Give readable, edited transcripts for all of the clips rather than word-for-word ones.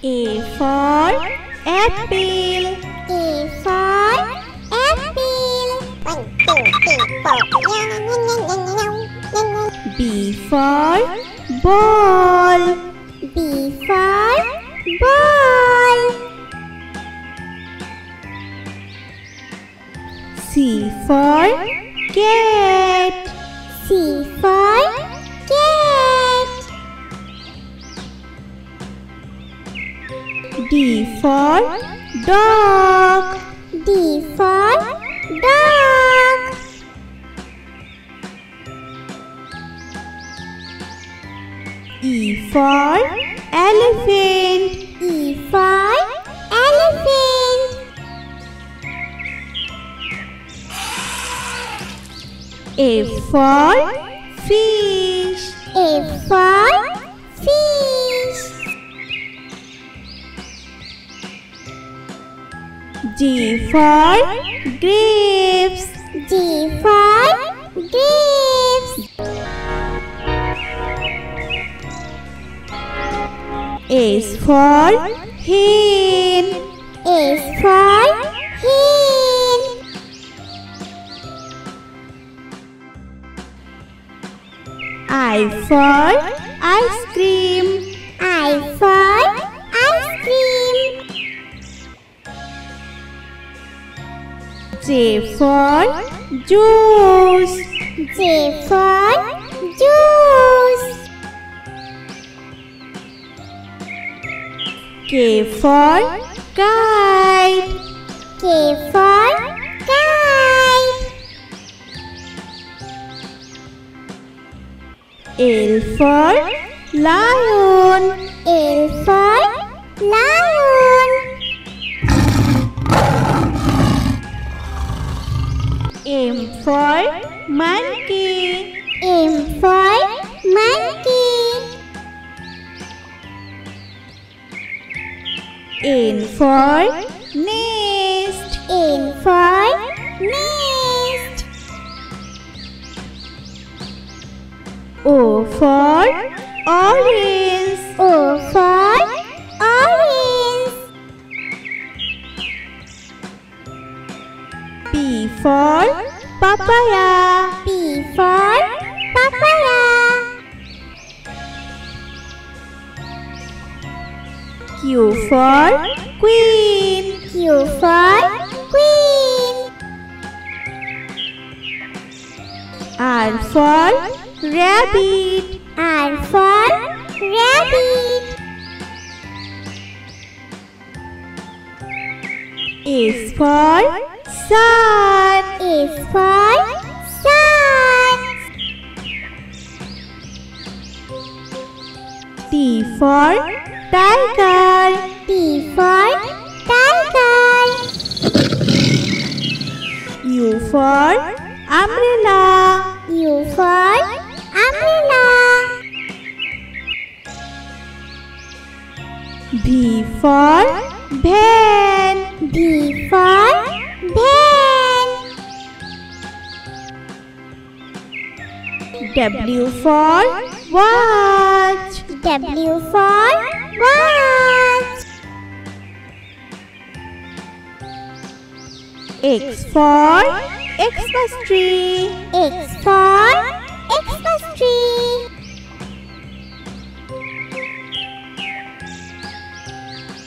A for apple. A for apple. 1, 2, 3, 4. B for ball. B for ball. C for cat. C for cat. D for dog. D for dog. E for elephant. E for elephant. F for fish. F for fish. G for grapes. G for grapes. S for hen. S for hen. I for ice cream. I for ice cream. J for juice. J for juice. K for kite. K for kite. L for lion. L for lion. M for monkey. M for monkey. N for nest. N for nest. O for orange. O for orange. P for papaya. P for papaya. Q for queen. Q for queen. R for rabbit. R for rabbit. S for sun. S for sun. T for tiger. T for tiger. U for umbrella. U for umbrella. V for van. V for van. W for watch. W for watch. X for Xmas tree. X for Xmas tree.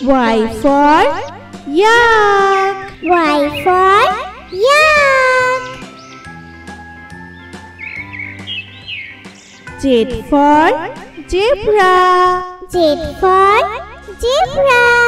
Y for yak. Y for yak. Z for zebra. Z for zebra.